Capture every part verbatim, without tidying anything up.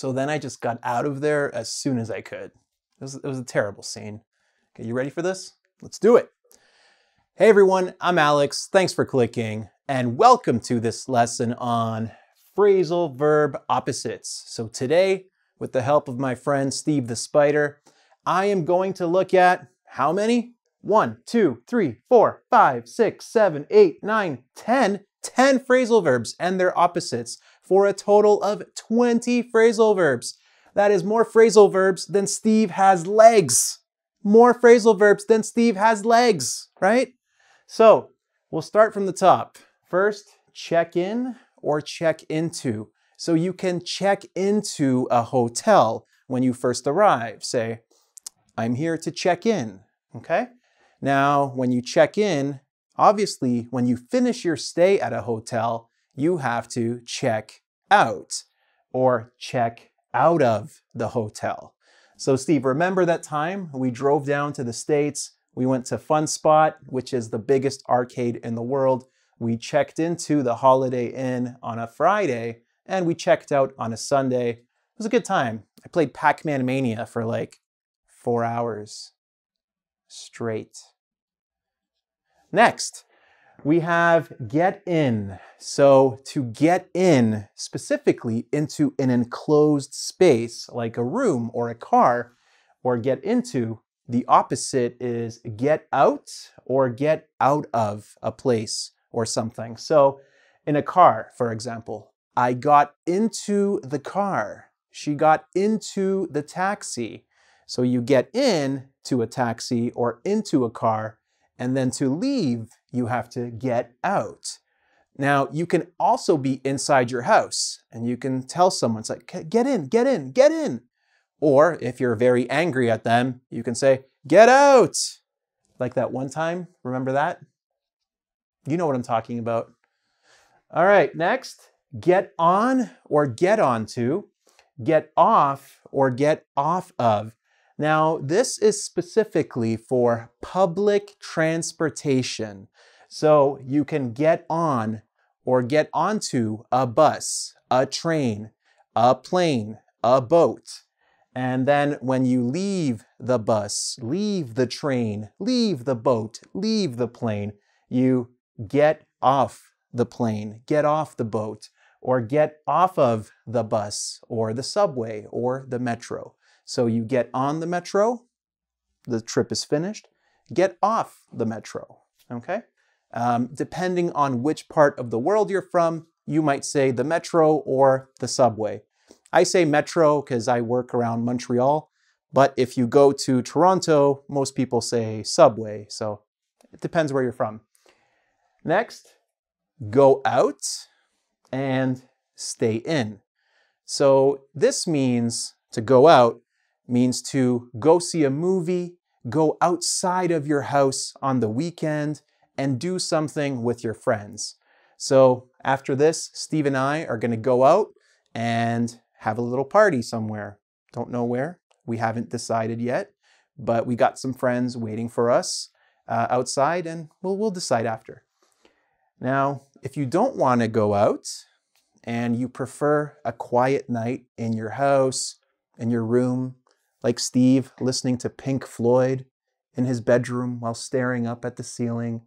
So then I just got out of there as soon as I could. It was, it was a terrible scene. Okay, you ready for this? Let's do it. Hey everyone, I'm Alex. Thanks for clicking and welcome to this lesson on phrasal verb opposites. So today, with the help of my friend Steve the Spider, I am going to look at how many? One, two, three, four, five, six, seven, eight, nine, ten. ten phrasal verbs and their opposites for a total of twenty phrasal verbs. That is more phrasal verbs than Steve has legs. More phrasal verbs than Steve has legs, right? So we'll start from the top. First, check in or check into. So you can check into a hotel when you first arrive. Say, I'm here to check in, okay? Now, when you check in, obviously, when you finish your stay at a hotel, you have to check out or check out of the hotel. So Steve, remember that time we drove down to the States, we went to Fun Spot, which is the biggest arcade in the world. We checked into the Holiday Inn on a Friday and we checked out on a Sunday. It was a good time. I played Pac-Man Mania for like four hours straight. Next, we have get in. So to get in, specifically into an enclosed space like a room or a car, or get into, the opposite is get out or get out of a place or something. So in a car, for example, I got into the car. She got into the taxi. So you get in to a taxi or into a car. And then to leave, you have to get out. Now, you can also be inside your house and you can tell someone, it's like, get in, get in, get in. Or if you're very angry at them, you can say, get out. Like that one time, remember that? You know what I'm talking about. All right, next, get on or get onto, get off or get off of. Now, this is specifically for public transportation. So you can get on or get onto a bus, a train, a plane, a boat. And then when you leave the bus, leave the train, leave the boat, leave the plane, you get off the plane, get off the boat, or get off of the bus or the subway or the metro. So you get on the metro, the trip is finished, get off the metro, okay? Um, depending on which part of the world you're from, you might say the metro or the subway. I say metro because I work around Montreal, but if you go to Toronto, most people say subway, so it depends where you're from. Next, go out and stay in. So this means to go out, means to go see a movie, go outside of your house on the weekend, and do something with your friends. So after this, Steve and I are going to go out and have a little party somewhere. Don't know where. We haven't decided yet, but we got some friends waiting for us uh, outside, and we'll, we'll decide after. Now, if you don't want to go out and you prefer a quiet night in your house, in your room, like Steve listening to Pink Floyd in his bedroom while staring up at the ceiling,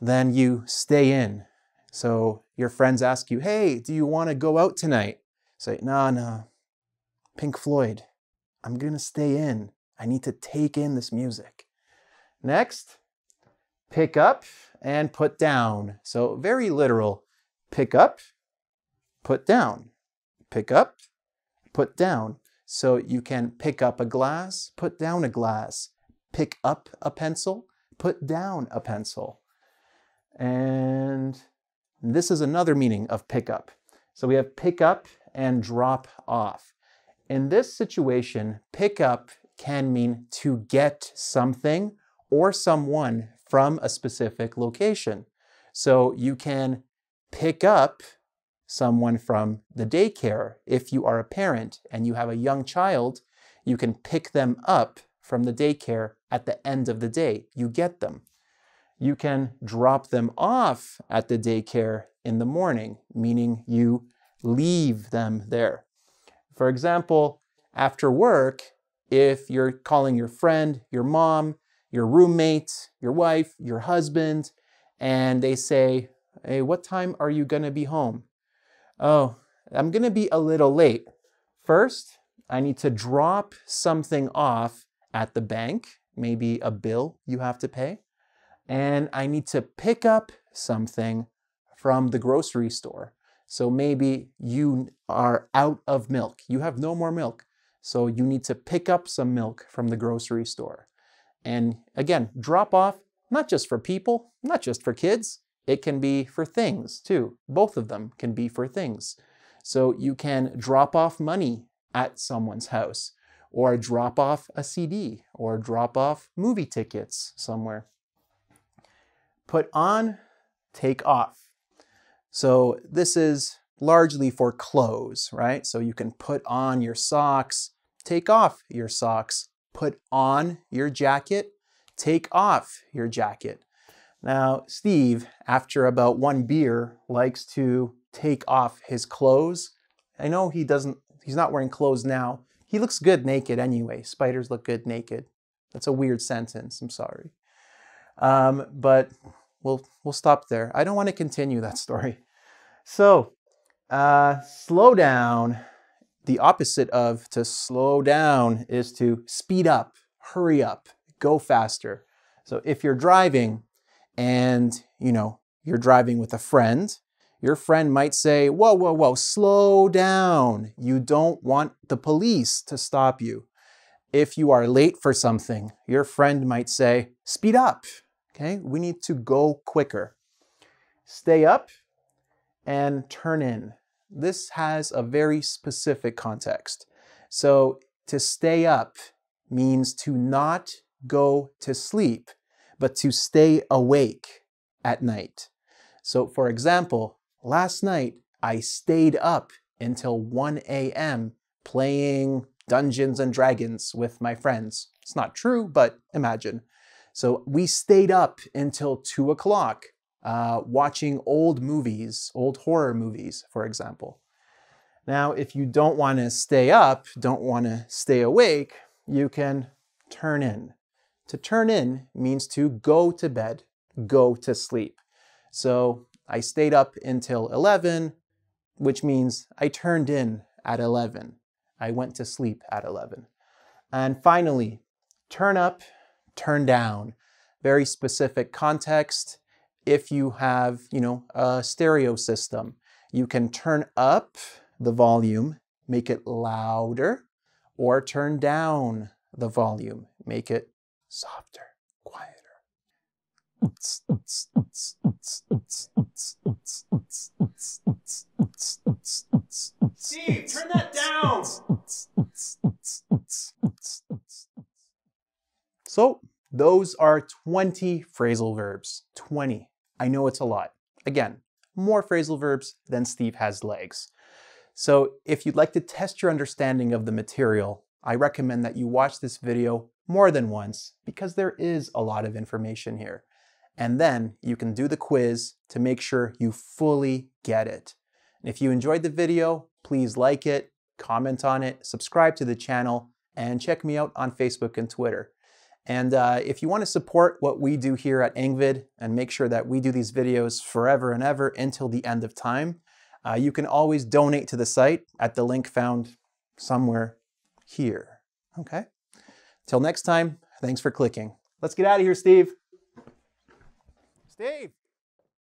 then you stay in. So your friends ask you, hey, do you want to go out tonight? Say, no, no, Pink Floyd, I'm gonna stay in. I need to take in this music. Next, pick up and put down. So very literal, pick up, put down, pick up, put down. So you can pick up a glass, put down a glass, pick up a pencil, put down a pencil. And this is another meaning of pick up. So we have pick up and drop off. In this situation, pick up can mean to get something or someone from a specific location. So you can pick up someone from the daycare. If you are a parent and you have a young child, you can pick them up from the daycare at the end of the day. You get them. You can drop them off at the daycare in the morning, meaning you leave them there. For example, after work, if you're calling your friend, your mom, your roommate, your wife, your husband, and they say, hey, what time are you gonna be home? Oh, I'm gonna be a little late. First, I need to drop something off at the bank, maybe a bill you have to pay, and I need to pick up something from the grocery store. So maybe you are out of milk, you have no more milk, so you need to pick up some milk from the grocery store. And again, drop off, not just for people, not just for kids, it can be for things too. Both of them can be for things. So you can drop off money at someone's house, or drop off a C D, or drop off movie tickets somewhere. Put on, take off. So this is largely for clothes, right? So you can put on your socks, take off your socks, put on your jacket, take off your jacket. Now, Steve, after about one beer, likes to take off his clothes. I know he doesn't, he's not wearing clothes now. He looks good naked anyway. Spiders look good naked. That's a weird sentence, I'm sorry. Um, but we'll, we'll stop there. I don't want to continue that story. So, uh, slow down. The opposite of to slow down is to speed up, hurry up, go faster. So if you're driving, and you know, you're driving with a friend, your friend might say, whoa, whoa, whoa, slow down. You don't want the police to stop you. If you are late for something, your friend might say, speed up, okay? We need to go quicker. Stay up and turn in. This has a very specific context. So to stay up means to not go to sleep, but to stay awake at night. So for example, last night I stayed up until one A M playing Dungeons and Dragons with my friends. It's not true, but imagine. So we stayed up until two o'clock uh, watching old movies, old horror movies, for example. Now, if you don't want to stay up, don't want to stay awake, you can turn in. To turn in means to go to bed, go to sleep. So I stayed up until eleven, which means I turned in at eleven. I went to sleep at eleven. And finally, turn up, turn down. Very specific context. If you have, you know, a stereo system, you can turn up the volume, make it louder, or turn down the volume, make it softer, quieter. Steve, turn that down! So, those are twenty phrasal verbs. twenty. I know it's a lot. Again, more phrasal verbs than Steve has legs. So, if you'd like to test your understanding of the material, I recommend that you watch this video more than once, because there is a lot of information here. And then you can do the quiz to make sure you fully get it. And if you enjoyed the video, please like it, comment on it, subscribe to the channel, and check me out on Facebook and Twitter. And uh, if you want to support what we do here at engVid and make sure that we do these videos forever and ever until the end of time, uh, you can always donate to the site at the link found somewhere here, okay? Till next time, thanks for clicking. Let's get out of here, Steve. Steve!